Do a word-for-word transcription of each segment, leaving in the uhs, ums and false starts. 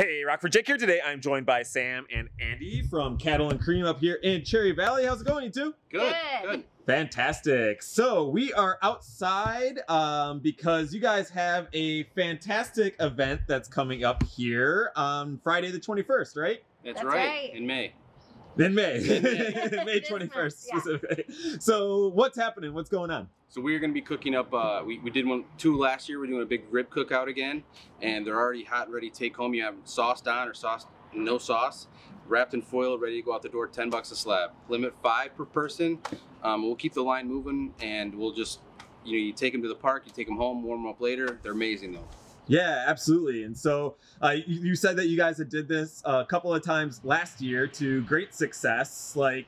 Hey, Rockford Jake here. Today I'm joined by Sam and Andy from Cattle and Cream up here in Cherry Valley. How's it going, you two? Good. Good. Good. Fantastic. So we are outside um, because you guys have a fantastic event that's coming up here on Friday the twenty-first, right? That's, that's right. right. In May. In May. In May. May twenty-first. Specifically. Yeah. So what's happening? What's going on? So we're going to be cooking up, uh, we, we did one, two last year, we're doing a big rib cookout again, and they're already hot, ready to take home. You have them sauced on or sauced, no sauce, wrapped in foil, ready to go out the door, ten bucks a slab. Limit five per person. Um, we'll keep the line moving, and we'll just, you know, you take them to the park, you take them home, warm them up later. They're amazing though. Yeah, absolutely. And so uh, you, you said that you guys had did this a couple of times last year to great success. Like,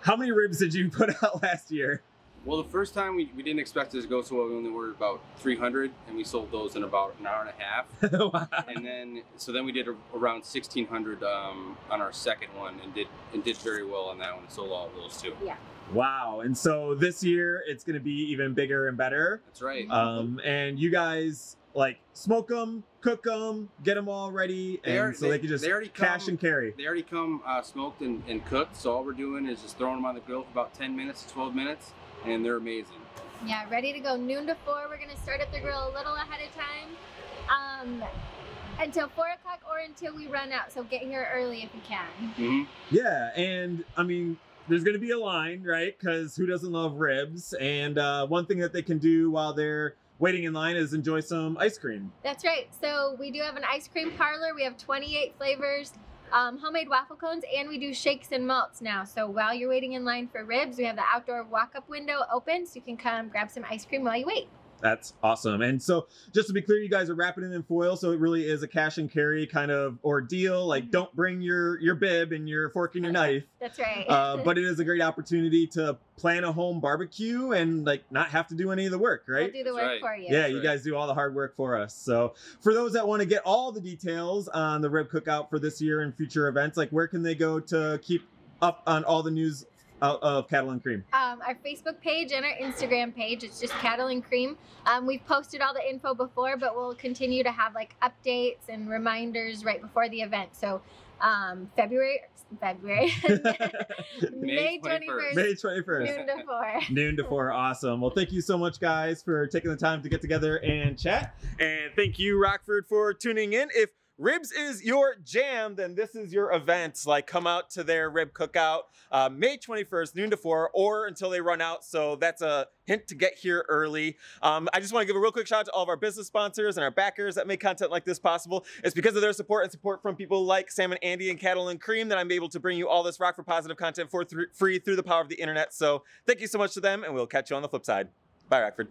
how many ribs did you put out last year? Well, the first time we, we didn't expect it to go so well. We only ordered about three hundred, and we sold those in about an hour and a half. Wow. And then, so then we did a, around sixteen hundred um, on our second one, and did and did very well on that one. And sold all of those too. Yeah. Wow. And so this year it's going to be even bigger and better. That's right. Um, and you guys like smoke them, cook them, get them all ready, and they, so they, they can just they cash come, and carry. They already come uh, smoked and, and cooked. So all we're doing is just throwing them on the grill for about ten minutes, twelve minutes. And they're amazing. Yeah, ready to go noon to four. We're gonna start up the grill a little ahead of time um, until four o'clock or until we run out. So get here early if you can. Mm-hmm. Yeah, and I mean, there's gonna be a line, right? Because who doesn't love ribs? And uh, one thing that they can do while they're waiting in line is enjoy some ice cream. That's right. So we do have an ice cream parlor. We have twenty-eight flavors. Um, homemade waffle cones, and we do shakes and malts now. So while you're waiting in line for ribs, we have the outdoor walk-up window open, so you can come grab some ice cream while you wait. That's awesome. And so just to be clear, you guys are wrapping it in foil, so it really is a cash and carry kind of ordeal. Like, don't bring your, your bib and your fork and your knife. That's right. Uh, but it is a great opportunity to plan a home barbecue and like not have to do any of the work, right? We'll do the work right. for you. Yeah, That's you right. guys do all the hard work for us. So for those that want to get all the details on the rib cookout for this year and future events, like where can they go to keep up on all the news out of Cattle and Cream? Um, our Facebook page and our Instagram page, it's just Cattle and Cream. Um, we've posted all the info before, but we'll continue to have like updates and reminders right before the event. So um, February, February, May twenty-first. May twenty-first. Noon to four. Noon to four, awesome. Well, thank you so much guys for taking the time to get together and chat. And thank you Rockford for tuning in. If ribs is your jam, then this is your event. Like, come out to their rib cookout uh, May twenty-first, noon to four, or until they run out. So that's a hint to get here early. Um, I just want to give a real quick shout out to all of our business sponsors and our backers that make content like this possible. It's because of their support and support from people like Sam and Andy and Cattle and Cream that I'm able to bring you all this Rockford positive content for th- free through the power of the internet. So thank you so much to them, and we'll catch you on the flip side. Bye, Rockford.